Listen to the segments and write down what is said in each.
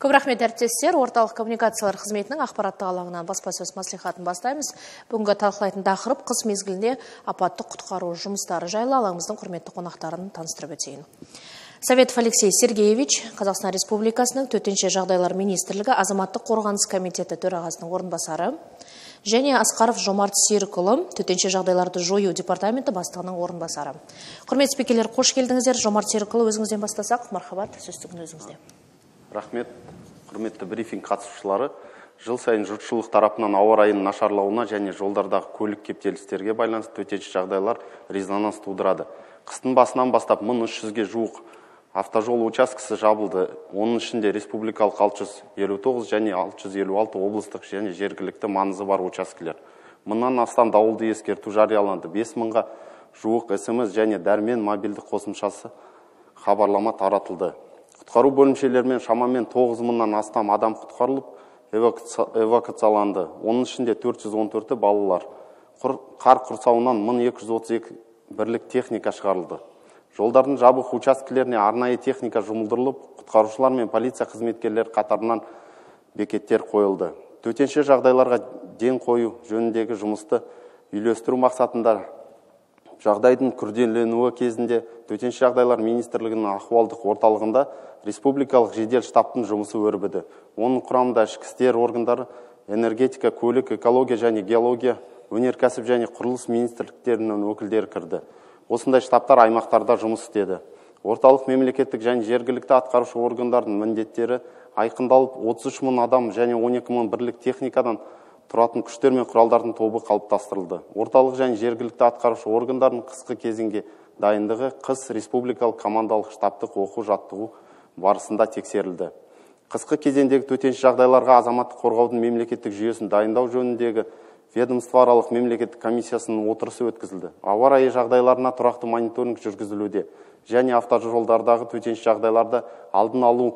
Көп рахмет әріптестер, орталық коммуникациялар қызметінің ақпараттық алаңынан баспасөз мәслихатын бастаймыз. Бүгінгі талқылайтын тақырып қыс мезгілінде апаттық құтқару жұмыстары жайлы алаңымыздың құрметті қонақтарын таныстырып өтейін. Советов Алексей Сергеевич, Қазақстан Республикасының төтенше жағдайлар министрлігі азаматтық қорғаныс комитеті төрағасының орынбасары және Асқаров Жомарт Серікұлы, төтенше жағдайларды жою департаменті бастығының орынбасары. Құрметті спикерлер, қош келдіңіздер. Жомарт Серікұлы, өзіңізден бастасақ, мархабат, сөз өзіңізде. Рахмет, құрметті брифинг қатысушылары. Жыл сайын жұртшылық тарапынан ауа райының нашарлауына және жолдардағы көлік кептелістерге байланысты төтенше жағдайлар резонанс тудырады. Қыстың басынан бастап 1300-ге жуық автожол учаскесі жабылды. Оның ішінде республикалық 659 және 656 облыстық және жергілікті маңызы бар учаскелер. Мыңнан астам дауылды ескерту жарияланды. 5000-ға жуық СМС және дәрмен мобильді қосымшасы хабарлама таратылды. Құтқару бөлімшелермен шамамен 9000-нан астам адам құтқарылып, эвакуацияланды. Оның ішінде 414-і балалар. Қар құрсауынан 1232 бірлік техника шығарылды. Жолдардың жабық учаскелеріне арнайы техника жұмылдырылып, құтқарушылар мен полиция қызметкерлер қатарынан бекеттер қойылды. Төтенше жағдайларға ден қою жөніндегі жұмысты үйлестіру мақсатында жағдайдың күрделенуі кезінде төтенше жағдайлар министрлігінің ахуалдық орталығында республикалық жедел штабтың жұмысы өрбіді. Оның құрамында ішкі істер органдары, энергетика, көлік, экология және геология, өнеркәсіп және құрылыс министрліктерінің өкілдері кірді. Осындай штабтар аймақтарда жұмыс істеді. Орталық мемлекеттік және жергілікті атқарушы органдардың міндеттері айқындалып, 33 000 адам және 12 000 бірлік техникадан тұратын күштер мен құралдардың тобы қалыптастырылды. Орталық және жергілікті атқарушы органдардың қысқы кезеңге дайындығы қыс республикалық командалық штабтық оқу-жаттығу барысында тексерілді. Қысқы кезеңдегі төтенше жағдайларға азаматтық қорғаудың мемлекеттік жүйесін дайындау жөніндегі ведомствоаралық мемлекеттік комиссиясының отырысы өткізілді. Ауа райы жағдайларына тұрақты мониторинг жүргізілуде және автожолдардағы төтенше жағдайларды алдын алу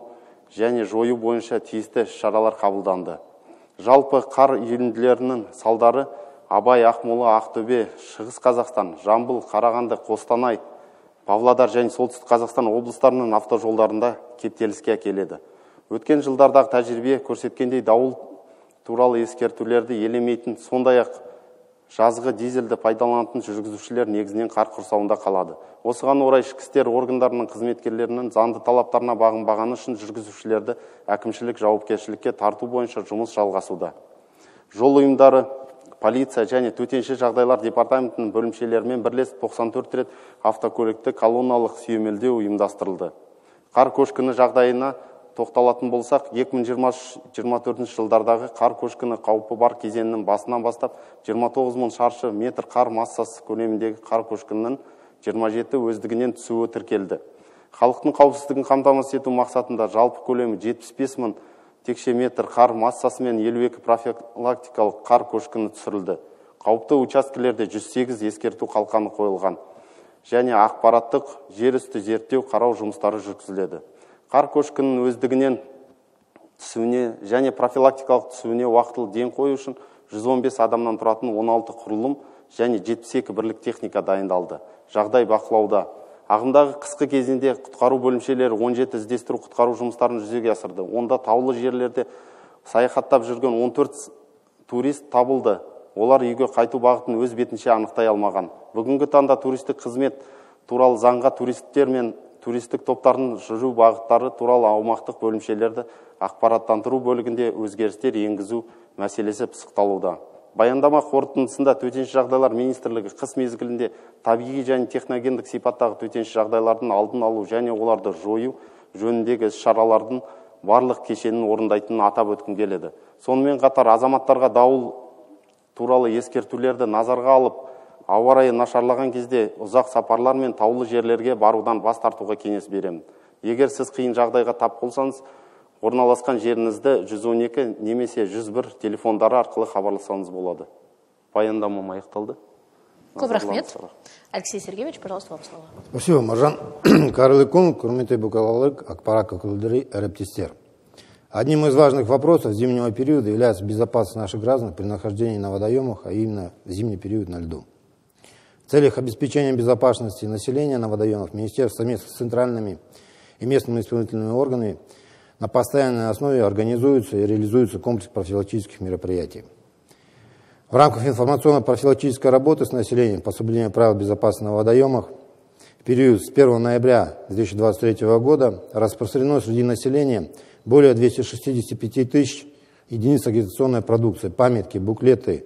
және жою бойынша тиісті шаралар қабылданды. Жалпы қар үйінділерінің салдары Абай, Ақмола, Актюбе, Шығыс Қазақстан, Жамбыл, Караганды, Костанай, Павлодар және Солтүстік Қазақстан облыстарының автожолдарында кептеліске әкеледі. Өткен жылдардағы тәжірибе көрсеткендей, дауыл туралы ескертулерді елемейтін, сондай-ақ жазғы дизельді пайдаланатын жүргізушілер негізінен қар құрсауында қалады. Осыған орай ішкі істер органдарының қызметкерлерінің заңды талаптарына бағынбағаны үшін жүргізушілерді әкімшілік жауапкершілікке тарту бойынша жұмыс жалғасуда. Жол ұйымдары, полиция және төтенше жағдайлар департаментінің бөлімшелерімен бірлесіп 94 рет автокөлікті колонналық сүйемелдеу ұйымдастырылды. Қар көшкіні жағдайына тоқталатын болсақ, 2023-2024 жылдардағы қар көшкіні қаупі бар кезеңінің басынан бастап 29000 шаршы метр қар массасы көлеміндегі қар көшкінінің 27 өздігінен түсуі тіркелді. Халықтың қауіпсіздігін қамтамасыз ету мақсатында жалпы көлемі 75000 текше метр қар массасы мен 52 профилактикалық қар көшкіні түсірілді. Қауіпті учаскелерде 108 ескерту қалқаны қойылған және ақпараттық жер үсті зерттеу қарау жұмыстары жүргізіледі. Қар көшкінің өздігінен түсуіне және профилактикалық түсуіне уақытылы ден қою үшін 115 адамнан тұратын 16 құрылым және 72 бірлік техника дайындалды. Жағдай бақылауда. Ағымдағы қысқы кезінде құтқару бөлімшелері 17 іздестіру құтқару жұмыстарын жүзеге асырды. Онда таулы жерлерде саяхаттап жүрген 14 турист табылды. Олар үйге қайту бағытын өз бетінше анықтай алмаған. Бүгінгі таңда туристік қызмет туралы заңға туристтер мен туристік топтардың жүру бағыттары туралы аумақтық бөлімшелерді ақпараттандыру бөлігінде өзгерістер енгізу мәселесі пысықталуда. Баяндама қорытындысында төтенше жағдайлар министрлігі қыс мезгілінде табиғи және техногендік сипаттағы төтенше жағдайлардың алдын алу және оларды жою жөніндегі шаралардың барлық кешенін орындайтынын атап өткім келеді. Сонымен қатар азаматтарға дауыл туралы ескертулерді назарға алып, ауа райы нашарлаған кезде ұзақ сапарлар мен таулы жерлерге барудан бас тартуға кеңес беремін. Егер сіз қиын жағдайға тап болсаңыз, орналасқан жеріңізді 112 немесе 101 телефондары арқылы хабарласаңыз болады. Баяндамам аяқталды. Көп рахмет. Алексей Сергеевич, пожалуйста, вам слово. Спасибо, Маржан. Карлыком, Курмитай Букалалык, Акпарака Кулдыры, Рептистер. Одним из важных вопросов зимнего периода является безопасность наших граждан при нахождении на водоемах, а именно зимний период на льду. В целях обеспечения безопасности населения на водоемах Министерство совместно с центральными и местными исполнительными органами На постоянной основе организуется и реализуется комплекс профилактических мероприятий. В рамках информационно-профилактической работы с населением по соблюдению правил безопасности на водоемах в период с 1 ноября 2023 года распространено среди населения более 265 тысяч единиц агитационной продукции, памятки, буклеты,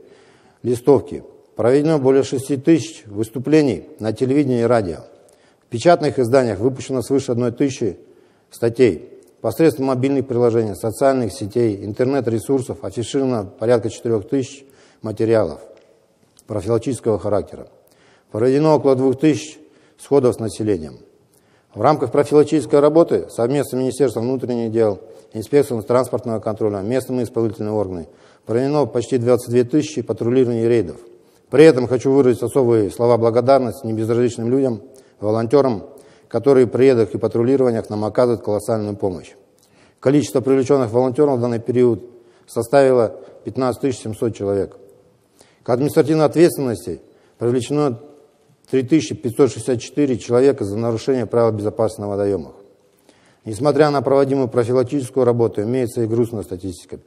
листовки. Проведено более 6 тысяч выступлений на телевидении и радио. В печатных изданиях выпущено свыше 1 тысячи статей. Посредством мобильных приложений, социальных сетей, интернет-ресурсов афишировано порядка 4 тысяч материалов профилактического характера. Проведено около 2 тысяч сходов с населением. В рамках профилактической работы совместно с Министерством внутренних дел, инспекцией транспортного контроля, местными исполнительными органами проведено почти 22 тысячи патрулирований и рейдов. При этом хочу выразить особые слова благодарности небезразличным людям, волонтерам, которые при рейдах и патрулированиях нам оказывают колоссальную помощь. Количество привлеченных волонтеров в данный период составило 15 700 человек. К административной ответственности привлечено 3564 человека за нарушение правил безопасности на водоемах. Несмотря на проводимую профилактическую работу, имеется и грустная статистика.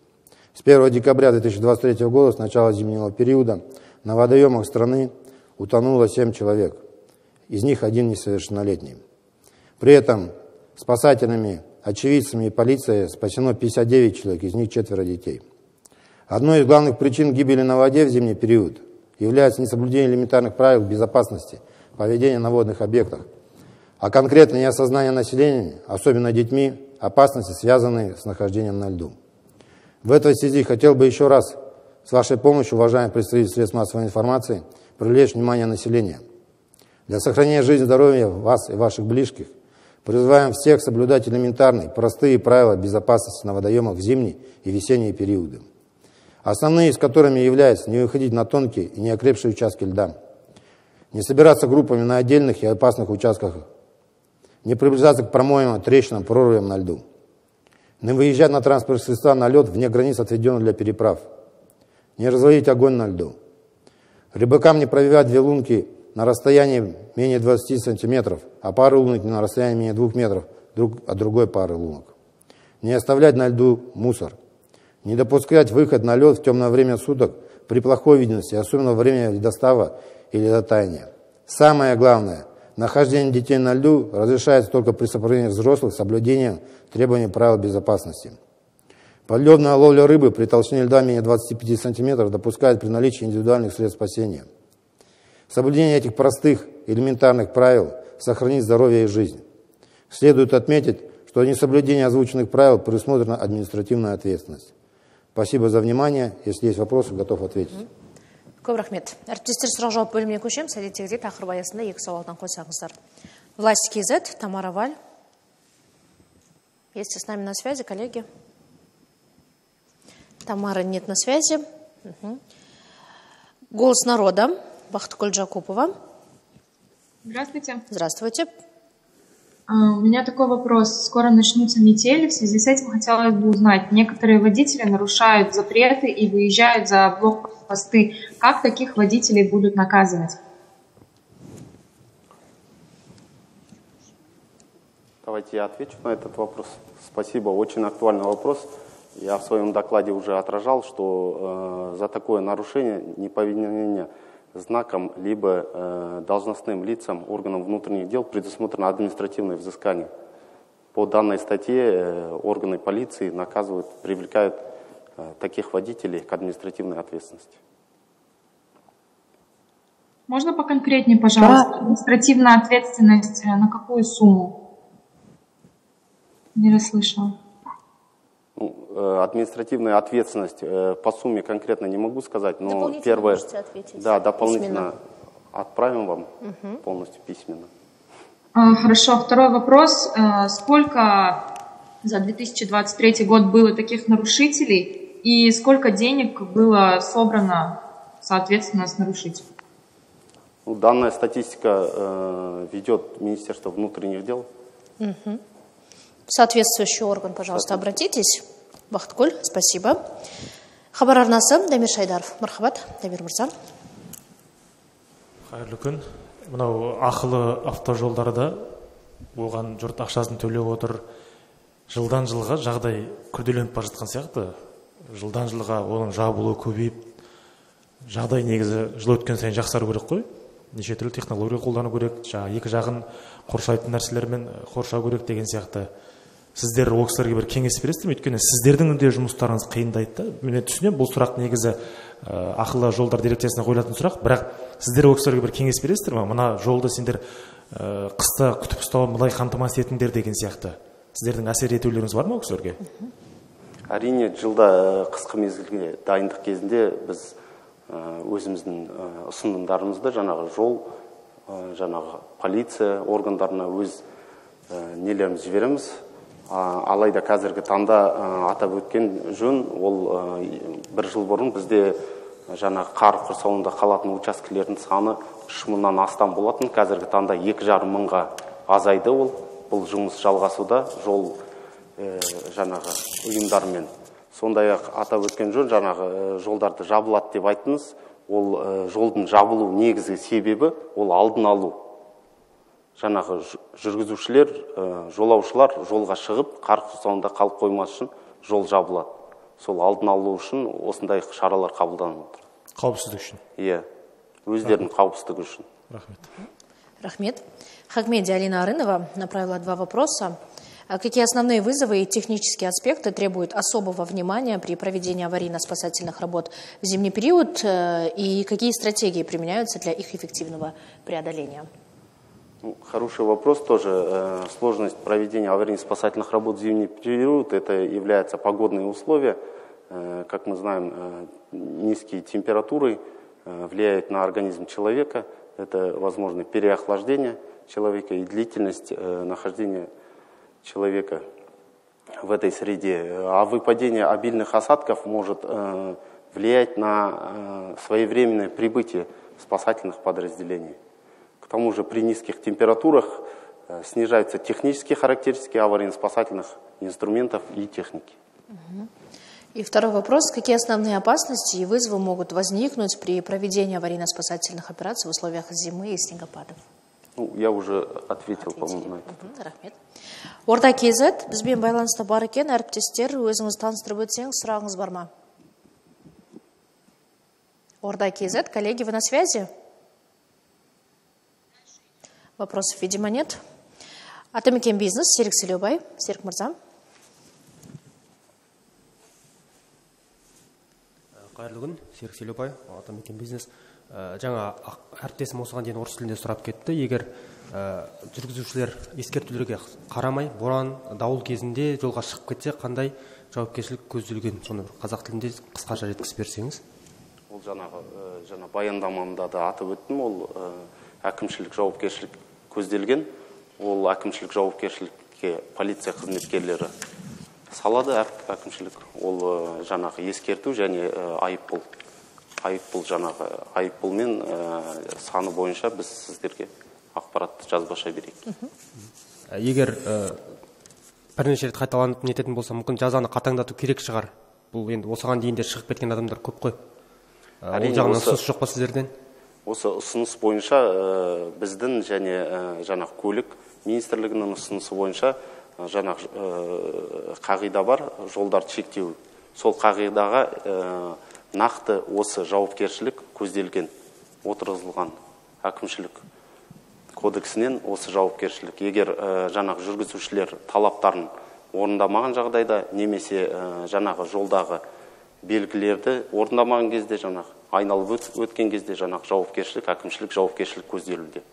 С 1 декабря 2023 года, с начала зимнего периода, на водоемах страны утонуло 7 человек, из них 1 несовершеннолетний. При этом спасательными, очевидцами и полицией спасено 59 человек, из них 4 детей. Одной из главных причин гибели на воде в зимний период является несоблюдение элементарных правил безопасности поведения на водных объектах, а конкретно неосознание населения, особенно детьми, опасности, связанные с нахождением на льду. В этой связи хотел бы еще раз с вашей помощью, уважаемые представители средств массовой информации, привлечь внимание населения. Для сохранения жизни и здоровья вас и ваших близких призываем всех соблюдать элементарные, простые правила безопасности на водоемах в зимние и весенние периоды, основные из которыми являются не выходить на тонкие и неокрепшие участки льда, не собираться группами на отдельных и опасных участках, не приближаться к промоинам, трещинам, прорывам на льду, не выезжать на транспортные средства на лед вне границ, отведенных для переправ, не разводить огонь на льду, рыбакам не пробивать две лунки на расстоянии менее 20 сантиметров, а пару лунок на расстоянии менее 2 метров друг от другой пары лунок, не оставлять на льду мусор, не допускать выход на лед в темное время суток при плохой видимости, особенно во время ледостава и ледотаяния. Самое главное, нахождение детей на льду разрешается только при сопровождении взрослых с соблюдением требований правил безопасности. Подледная ловля рыбы при толщине льда менее 25 сантиметров допускает при наличии индивидуальных средств спасения. Соблюдение этих простых, элементарных правил сохранит здоровье и жизнь. Следует отметить, что несоблюдение озвученных правил предусмотрена административная ответственность. Спасибо за внимание. Если есть вопросы, готов ответить. Көп рахмет. Әріптестер, сұрақ жауап бөліміне көшеміз. Әдеттегідей тақырып аясында 2 сауалдан қойсаңыздар. Власть КЗ, Тамара Валь. Есть с нами на связи, коллеги? Тамары нет на связи. Угу. Голос народа, Бахткольджакупова. Здравствуйте. Здравствуйте. У меня такой вопрос. Скоро начнутся метели. В связи с этим хотелось бы узнать. Некоторые водители нарушают запреты и выезжают за блокпосты. Как таких водителей будут наказывать? Давайте я отвечу на этот вопрос. Спасибо. Очень актуальный вопрос. Я в своем докладе уже отражал, что за такое нарушение, неповиновение знаком, либо должностным лицам, органам внутренних дел предусмотрено административное взыскание. По данной статье органы полиции наказывают, привлекают таких водителей к административной ответственности. Можно поконкретнее, пожалуйста? Да. Административная ответственность на какую сумму? Не расслышала. Административная ответственность по сумме конкретно не могу сказать, но первое, да, дополнительно письменно отправим вам полностью письменно. Хорошо. Второй вопрос: сколько за 2023 год было таких нарушителей и сколько денег было собрано, соответственно, с нарушителей? Данная статистика ведет Министерство внутренних дел. Соответствующий орган, пожалуйста, обратитесь. Бахткуль, спасибо. Хабар арнасы, Дамир Шайдаров. Мархабат, Дамир Мурзан. Хайырлы күн. Мынау ақылы автожолдарда болған жұрт ақшасын төлеп отыр. жылдан жылға жағдай күрделеніп бара жатқан сияқты. Жылдан жылға оның жабылуы көбейіп, жағдай негізі жыл өткен сайын жақсару керек қой. Неше түрлі технология қолдану керек, екі жағын қоршайтын нәрселермен қоршау керек деген сияқты. Сіздер ол кісілерге бір кеңес бересіздер ме? Өйткені сіздердің де жұмыстарыңыз қиындайды да. Мен түсінемін, бұл сұрақ негізі ақылы жолдар дирекциясына қойылатын сұрақ, бірақ сіздер ол кісілерге бір кеңес бересіздер ме? Мына жолды сендер қыста күтіп ұстау мындай қамтамасыз етіңдер деген сияқты. Сіздердің әсер етулеріңіз бар ма ол кісілерге? Әрине, жылда қысқы мезгілге дайындық кезінде біз өзіміздің ұсынымдарымызды жаңағы жол, жаңағы полиция органдарына өз нелерімізді жібереміз. Алайда қазіргі таңда атап өткен жөн, ол бір жыл бұрын бізде жаңағы қар құрсауында қалатын учаскелердің саны 3.000-нан астам болатын. Қазіргі таңда 2.5 мыңға азайды ол. Бұл жұмыс жалғасуда жол жаңағы ұйымдармен. Сондай-ақ атап өткен жөн, жаңағы жолдарды жабылады деп айтыңыз. Ол жолдың жабылу негізгі себебі ол алдын алу. Жаңағы жүргізушілер, жолаушылар жолға шығып, қар құрсауында қалып қоймас үшін жол жабылады. Сол алдын алу үшін осындай шаралар қабылданып отыр. Қауіпсіздік үшін. Иә, өздерінің қауіпсіздігі үшін. Рахмет. Рахмет. Хакмеди Алина Арынова направила 2 вопроса. Какие основные вызовы и технические аспекты требуют особого внимания при проведении аварийно-спасательных работ в зимний период и какие стратегии применяются для их эффективного преодоления? Хороший вопрос тоже. Сложность проведения аварийно-спасательных работ в зимний период – это являются погодные условия. Как мы знаем, низкие температуры влияют на организм человека. Это, возможно, переохлаждение человека и длительность нахождения человека в этой среде. А выпадение обильных осадков может влиять на своевременное прибытие спасательных подразделений. К тому же при низких температурах снижаются технические характеристики аварийно-спасательных инструментов и техники. И второй вопрос. Какие основные опасности и вызовы могут возникнуть при проведении аварийно-спасательных операций в условиях зимы и снегопадов? Ну, я уже ответил, по-моему, на это. Рахмет. Орда Кейзет, бізбен байланыста бар екен, әріптестер, өзіңіз таныстырып өтсеңіз, сұрағыңыз бар ма? Орда Кейзет, коллеги, вы на связи? Вопросов, видимо, нет. Атамекен бизнес, Серик-сайлобай, Серик Мырзам. Қайырлы күн, Серик-сайлобай, Атамекен бизнес. Жаңа әріптесім осыған дейін орыс тілінде сұрап кетті. Егер жүргізушілер ескертулерге қарамай, боран, дауыл кезінде жолға шығып кетсе, қандай жауапкершілік көзделген? Соны қазақ тілінде қысқаша жеткізіп берсеңіз. Ол жаңа баяндамамда да атап өттім, ол әкімшілік жауапкершілік көзделген. Ол әкімшілік жауапкершілікке полиция қызметкерлері салады. Әкімшілік ол жаңағы ескерту және айыппұл. Айыппұл жаңағы айыппұлмен саны бойынша біз сіздерге ақпаратты жазбаша берейік. Егер бірнеше рет қайталанып нететін болса, мүмкін жазаны қатаңдату керек шығар. Бұл енді осыған дейін де шығып кеткен адамдар көп қой. Ол жағынан ұсыныс жоқ па сіздерден? Осы ұсыныс бойынша біздің және жаңағы көлік министрлігінің ұсынысы бойынша жаңағы қағида бар, жолдарды шектеу. Сол қағидаға нақты осы жауапкершілік көзделген, отырғызылған әкімшілік кодексінен осы жауапкершілік. Егер жаңағы жүргізушілер талаптарын орындамаған жағдайда, немесе жаңағы жолдағы белгілерді орындамаған кезде, жаңағы айналып өткен кезде жаңағы жауапкершілік, әкімшілік көзделуде.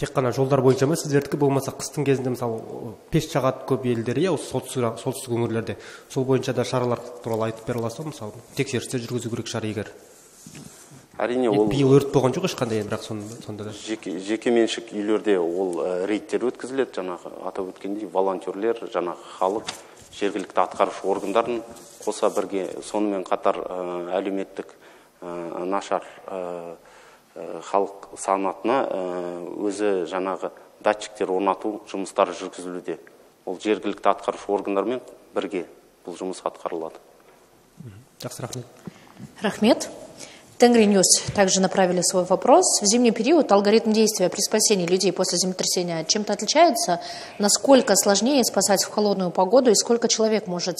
Тек қана жолдар бойынша ма сіздердікі, болмаса қыстың кезінде мысалы пеш жағады көп елдер, я осы солтүстік өңірлерде, сол бойынша да шаралар туралы айтып бере аласыз ба? Мысалы тексерістер жүргізу керек шығар егер. Әрине, ол биыл өрт болған жоқ ешқандай, бірақ сонда да жекеменшік үйлерде ол рейдтер өткізіледі. Жаңағы атап өткендей, волонтерлер, жаңағы халық, жергілікті атқарушы органдарын қоса бірге, сонымен қатар әлеуметтік нашар халық санатына өзі жаңағы датчиктер орнату жұмыстары жүргізілуде. Ол жергілікті атқарушы органдармен бірге бұл жұмыс атқарылады. Жақсы, рахмет. Рахмет. Тенгриньюз также направили свой вопрос. В зимний период алгоритм действия при спасении людей после землетрясения чем-то отличается? Насколько сложнее спасать в холодную погоду и сколько человек может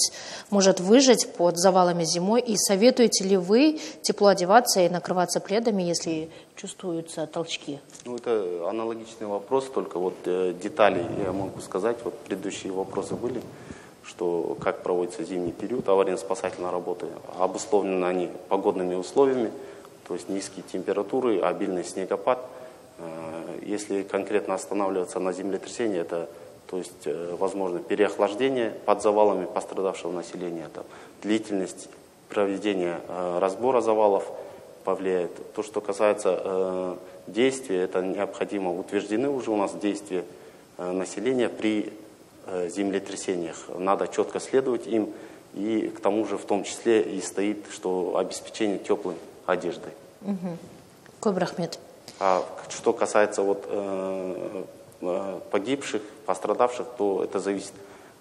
выжить под завалами зимой? И советуете ли вы тепло одеваться и накрываться пледами, если чувствуются толчки? Ну, это аналогичный вопрос, только вот детали я могу сказать. Вот предыдущие вопросы были, что как проводится зимний период аварийно-спасательной работы. Обусловлены они погодными условиями, то есть низкие температуры, обильный снегопад. Если конкретно останавливаться на землетрясении, это, то есть, возможно, переохлаждение под завалами пострадавшего населения, это длительность проведения разбора завалов повлияет. То, что касается действия, это необходимо. Утверждены уже у нас действия населения при землетрясениях. Надо четко следовать им, и к тому же в том числе и стоит, что обеспечение теплой одеждой. Угу. Кобрахмет. А что касается вот погибших, пострадавших, то это зависит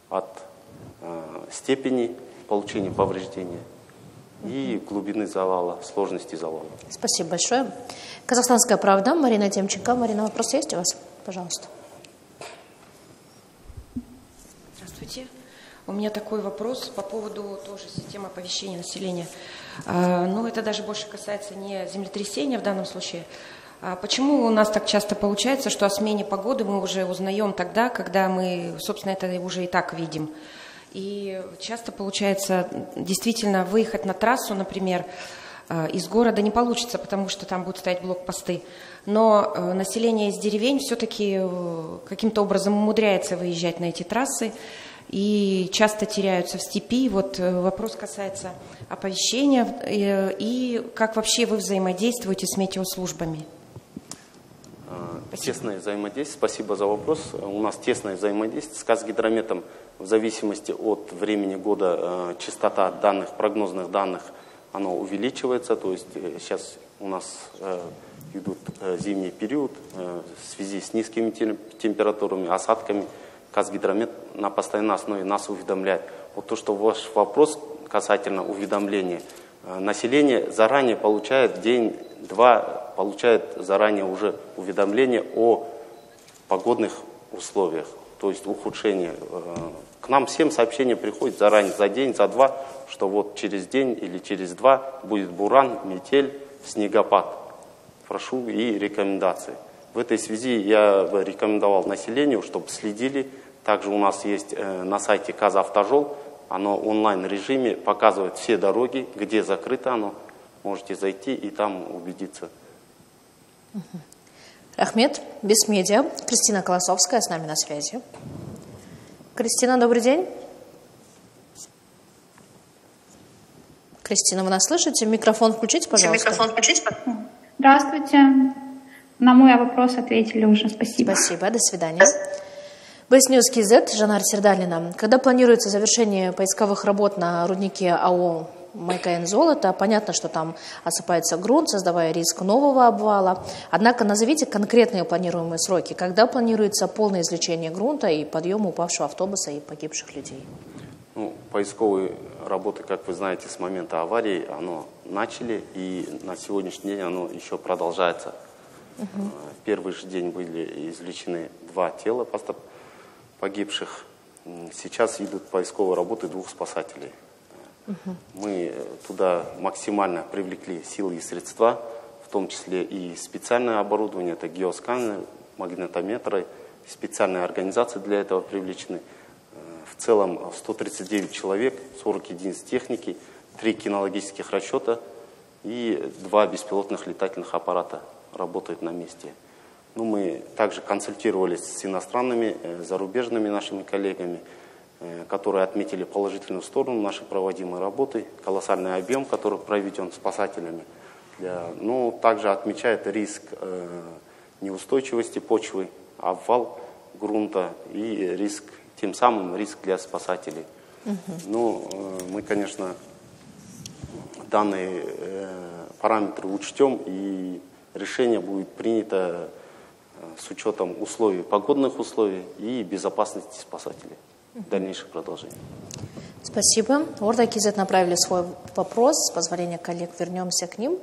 от степени получения повреждения и глубины завала, сложности завала. Спасибо большое. Казахстанская правда, Марина Темченко. Марина, вопрос есть у вас? Пожалуйста. У меня такой вопрос по поводу тоже системы оповещения населения. Ну, это даже больше касается не землетрясения в данном случае. Почему у нас так часто получается, что о смене погоды мы уже узнаем тогда, когда мы, собственно, это уже и так видим? И часто получается действительно выехать на трассу, например, из города не получится, потому что там будут стоять блокпосты. Но население из деревень все-таки каким-то образом умудряется выезжать на эти трассы и часто теряются в степи. Вот вопрос касается оповещения и как вообще вы взаимодействуете с метеослужбами? Тесное взаимодействие. Спасибо за вопрос. У нас тесное взаимодействие с Казгидрометом. В зависимости от времени года частота данных, прогнозных данных, оно увеличивается, то есть сейчас у нас идут зимний период, в связи с низкими температурами, осадками, Казгидромет на постоянной основе нас уведомляет. Вот то, что ваш вопрос касательно уведомления. Население заранее получает, день-два получает заранее уже уведомление о погодных условиях, то есть ухудшении. К нам всем сообщения приходят заранее, за день, за два, что вот через день или через два будет буран, метель, снегопад. Прошу и рекомендации. В этой связи я бы рекомендовал населению, чтобы следили. Также у нас есть на сайте КазАвтожол, оно в онлайн-режиме показывает все дороги, где закрыто оно. Можете зайти и там убедиться. Ахмед, Бесмедиа, Кристина Колосовская с нами на связи. Кристина, добрый день. Кристина, вы нас слышите? Микрофон включите, пожалуйста. Микрофон включите, пожалуйста. Здравствуйте. На мой вопрос ответили уже. Спасибо. Спасибо. До свидания. BestNews.kz, Жанар Сердалина. Когда планируется завершение поисковых работ на руднике АО Майкаэн-Золото? Понятно, что там осыпается грунт, создавая риск нового обвала. Однако назовите конкретные планируемые сроки. Когда планируется полное извлечение грунта и подъем упавшего автобуса и погибших людей? Ну, поисковые работы, как вы знаете, с момента аварии оно начали, и на сегодняшний день оно еще продолжается. В первый же день были извлечены 2 тела погибших. Сейчас идут поисковые работы 2 спасателей. Мы туда максимально привлекли силы и средства, в том числе и специальное оборудование, это геосканеры, магнитометры, специальные организации для этого привлечены. В целом 139 человек, 40 единиц техники, 3 кинологических расчета и 2 беспилотных летательных аппарата работают на месте. Ну, мы также консультировались с иностранными, зарубежными нашими коллегами, которые отметили положительную сторону нашей проводимой работы, колоссальный объем, который проведен спасателями. Но также отмечает риск неустойчивости почвы, обвал грунта и риск, тем самым риск для спасателей. Но мы, конечно, данные параметры учтем, и решение будет принято с учетом условий, погодных условий и безопасности спасателей. Дальнейшее продолжение. Спасибо. Хордайкинин направили свой вопрос. С позволения коллег вернемся к ним.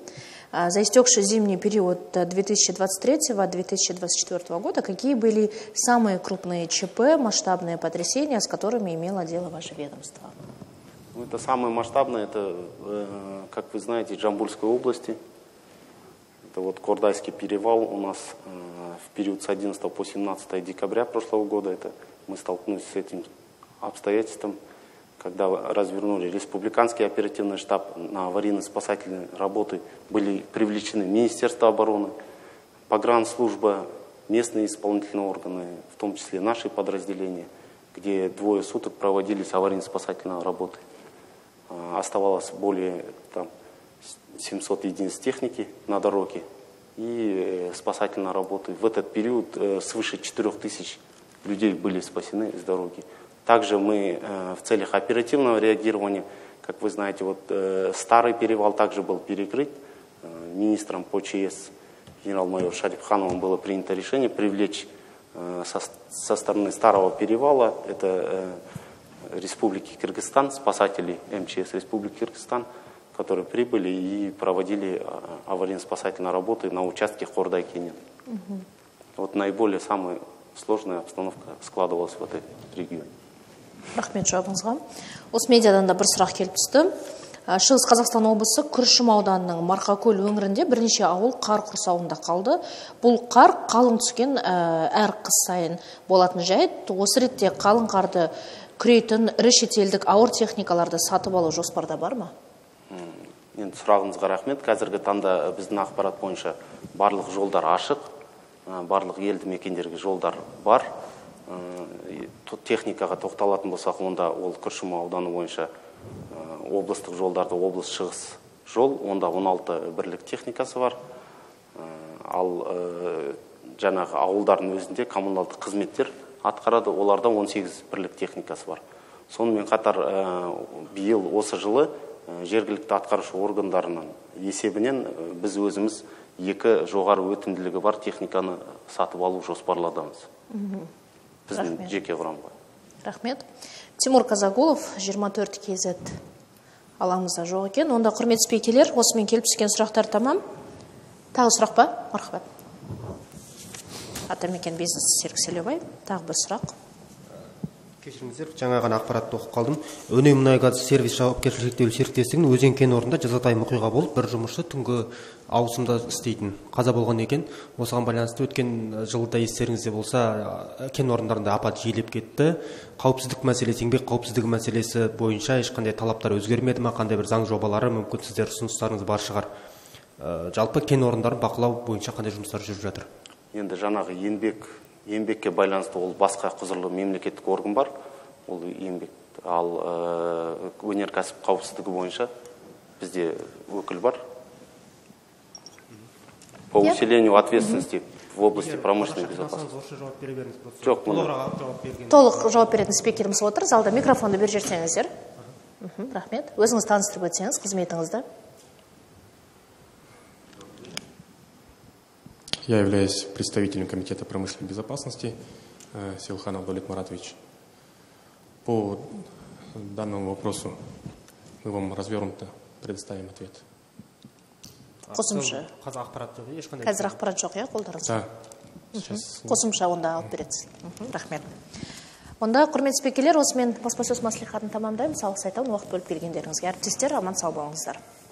За истекший зимний период 2023-2024 года какие были самые крупные ЧП, масштабные потрясения, с которыми имело дело ваше ведомство? Это самое масштабное, это, как вы знаете, Жамбылской области. Это вот Курдайский перевал у нас в период с 11 по 17 декабря прошлого года. Это мы столкнулись с этим обстоятельством, когда развернули Республиканский оперативный штаб, на аварийно-спасательные работы были привлечены Министерство обороны, погранслужба, местные исполнительные органы, в том числе наши подразделения, где двое суток проводились аварийно-спасательные работы. Оставалось более 700 единиц техники на дороге и спасательные работы. В этот период свыше 4000 людей были спасены с дороги. Также мы в целях оперативного реагирования, как вы знаете, вот старый перевал также был перекрыт. Министром по ЧС генерал-майор Шарибхановым было принято решение привлечь со стороны старого перевала, это Республики Кыргызстан, спасатели МЧС Республики Кыргызстан, которые прибыли и проводили аварийно-спасательные работы на участке Хордайкинин. Угу. Вот наиболее самая сложная обстановка складывалась в этом регионе. Рахмет жауабыңызға. Осы медиадан да бір сұрақ келіп түсті. Шығыс Қазақстан облысы Күршім ауданының Марқакөл өңірінде бірнеше ауыл қар құрсауында қалды. Бұл қар қалың түскен әр қыс сайын болатын жайт. Осы ретте қалың қарды күрейтін ірі шетелдік ауыр техникаларды сатып алу жоспарда бар ма? Енді сұрағыңызға рахмет. Қазіргі таңда біздің ақпарат бойынша барлық жолдар ашық, барлық елді мекендерге жолдар бар. Техникаға тоқталатын болсақ, онда ол Күршім ауданы бойынша облыстық жолдарды, облыс шығыс жол, онда 16 бірлік техникасы бар. Ал жаңағы ауылдардың өзінде коммуналдық қызметтер атқарады, оларда 18 бірлік техникасы бар. Сонымен қатар биыл осы жылы жергілікті атқарушы органдарының есебінен біз өзіміз 2 жоғары өтімділігі бар техниканы сатып алу жоспарладамыз. Біздің жеке құрамға. Рахмет. Тимур Қазагулов, 24 кезет аламызда жоқ екен. Онда құрмет спикерлер, осымен келіп түскен сұрақтар тамам. Тағы сұрақ па? Мархабат. Атамекен бизнес Серик-сайлобай. Тағы бір сұрақ. Кешіріңіздер, жаңа ғана ақпаратты оқып қалдым. Өнім мұнайгаз сервис жауапкершілігі шектеулі серіктестігінің өзен кен орнында жазатай оқиға болып, бір жұмысшы түнгі ауысымда істейтін қаза болған екен. Осыған байланысты өткен жылда естеріңізде болса, кен орындарында апат жиілеп кетті. Қауіпсіздік мәселесі, еңбек қауіпсіздігі мәселесі бойынша ешқандай талаптар өзгермеді ме, қандай бір заң жобалары, мүмкін сіздер ұсыныстарыңыз бар шығар. Жалпы кен орындарын бақылау бойынша қандай жұмыстар жүріп жатыр? Енді жаңағы еңбекке байланысты ол басқа құзырлы мемлекеттік орган бар, ол еңбек. Ал өнеркәсіп қауіпсіздігі бойынша бізде өкіл бар. По усилению ответственности в области промышленной безопасности. Жоқ, мұны. Толық жауап беретін спикеріміз отыр, залда микрофонды бер жерсеңіздер. Рахмет. Өзіңіз таныстырып өтсеңіз, қызметіңізді. Я являюсь представителем Комитета промышленной безопасности Силханов Дулат Маратович. По данному вопросу мы вам развернуто предоставим ответ. Косымша. Казахпарат жоқ, я қолдарыңыз. Косымша онда алып береді. Рахмет. Онда құрмет спикерлер, осымен баспасөз мәслихатын тамамдаймыз. Салық сайтан уақыт бөліп бергендеріңізге. Әріптестер, аман сау болыңыздар.